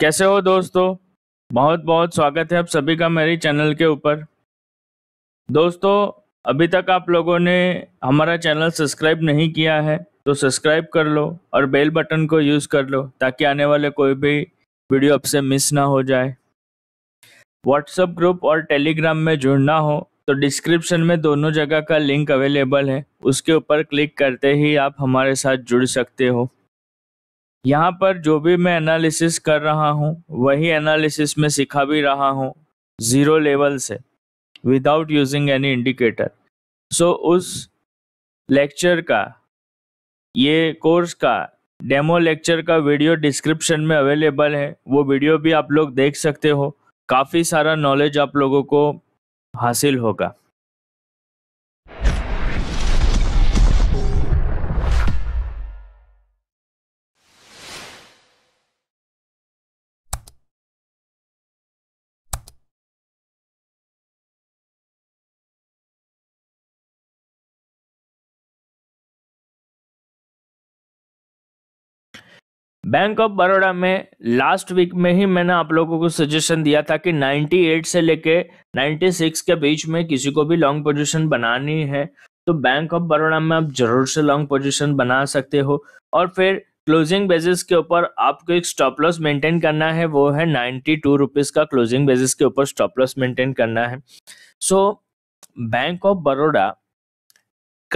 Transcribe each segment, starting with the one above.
कैसे हो दोस्तों, बहुत बहुत स्वागत है आप सभी का मेरे चैनल के ऊपर। दोस्तों, अभी तक आप लोगों ने हमारा चैनल सब्सक्राइब नहीं किया है तो सब्सक्राइब कर लो और बेल बटन को यूज़ कर लो ताकि आने वाले कोई भी वीडियो आपसे मिस ना हो जाए। व्हाट्सएप ग्रुप और टेलीग्राम में जुड़ना हो तो डिस्क्रिप्शन में दोनों जगह का लिंक अवेलेबल है, उसके ऊपर क्लिक करते ही आप हमारे साथ जुड़ सकते हो। यहाँ पर जो भी मैं एनालिसिस कर रहा हूँ वही एनालिसिस में सिखा भी रहा हूँ ज़ीरो लेवल से without using any indicator. So उस लेक्चर का, ये कोर्स का डेमो लेक्चर का वीडियो डिस्क्रिप्शन में अवेलेबल है, वो वीडियो भी आप लोग देख सकते हो। काफ़ी सारा नॉलेज आप लोगों को हासिल होगा। बैंक ऑफ बड़ौदा में लास्ट वीक में ही मैंने आप लोगों को सजेशन दिया था कि 98 से लेके 96 के बीच में किसी को भी लॉन्ग पोजीशन बनानी है तो बैंक ऑफ बड़ौदा में आप जरूर से लॉन्ग पोजीशन बना सकते हो। और फिर क्लोजिंग बेसिस के ऊपर आपको एक स्टॉप लॉस मेंटेन करना है, वो है 92 रुपीज़ का क्लोजिंग बेसिस के ऊपर स्टॉप लॉस मेंटेन करना है। सो बैंक ऑफ बड़ौदा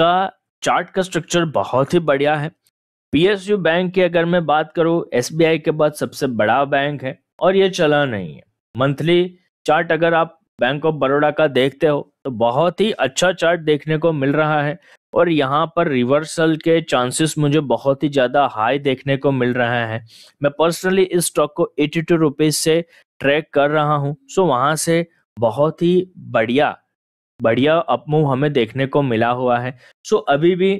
का चार्ट का स्ट्रक्चर बहुत ही बढ़िया है। पीएसयू बैंक की अगर मैं बात करूं, एसबीआई के बाद सबसे बड़ा बैंक है और ये चला नहीं है। मंथली चार्ट अगर आप बैंक ऑफ बड़ौदा का देखते हो तो बहुत ही अच्छा चार्ट देखने को मिल रहा है और यहाँ पर रिवर्सल के चांसेस मुझे बहुत ही ज़्यादा हाई देखने को मिल रहा है। मैं पर्सनली इस स्टॉक को 82 रुपीज़ से ट्रैक कर रहा हूँ। सो वहाँ से बहुत ही बढ़िया अपमूव हमें देखने को मिला हुआ है। सो अभी भी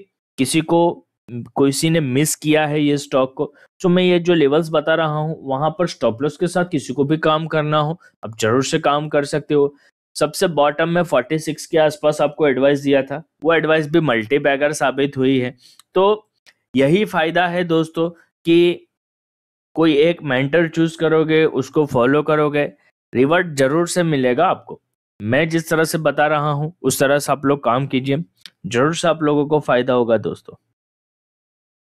किसी ने मिस किया है ये स्टॉक को, तो मैं ये जो लेवल्स बता रहा हूँ वहां पर स्टॉप लॉस के साथ किसी को भी काम करना हो आप जरूर से काम कर सकते हो। सबसे बॉटम में 46 के आसपास आपको एडवाइस दिया था, वो एडवाइस भी मल्टी बैगर साबित हुई है। तो यही फायदा है दोस्तों कि कोई एक मेंटर चूज करोगे, उसको फॉलो करोगे, रिवर्ट जरूर से मिलेगा आपको। मैं जिस तरह से बता रहा हूँ उस तरह से आप लोग काम कीजिए, जरूर से आप लोगों को फायदा होगा। दोस्तों,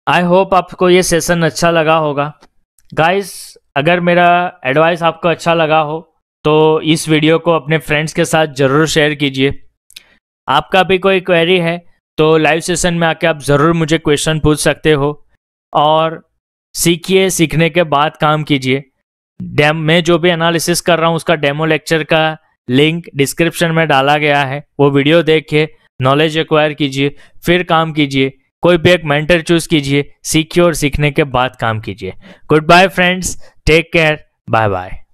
आई होप आपको ये सेशन अच्छा लगा होगा। गाइस, अगर मेरा एडवाइस आपको अच्छा लगा हो तो इस वीडियो को अपने फ्रेंड्स के साथ ज़रूर शेयर कीजिए। आपका भी कोई क्वेरी है तो लाइव सेशन में आके आप ज़रूर मुझे क्वेश्चन पूछ सकते हो और सीखिए, सीखने के बाद काम कीजिए। मैं जो भी एनालिसिस कर रहा हूँ उसका डेमो लेक्चर का लिंक डिस्क्रिप्शन में डाला गया है, वो वीडियो देखिए, नॉलेज एक्वायर कीजिए, फिर काम कीजिए। कोई भी एक मेंटर चूज कीजिए, सीखिए और सीखने के बाद काम कीजिए। Good bye friends, take care, bye bye.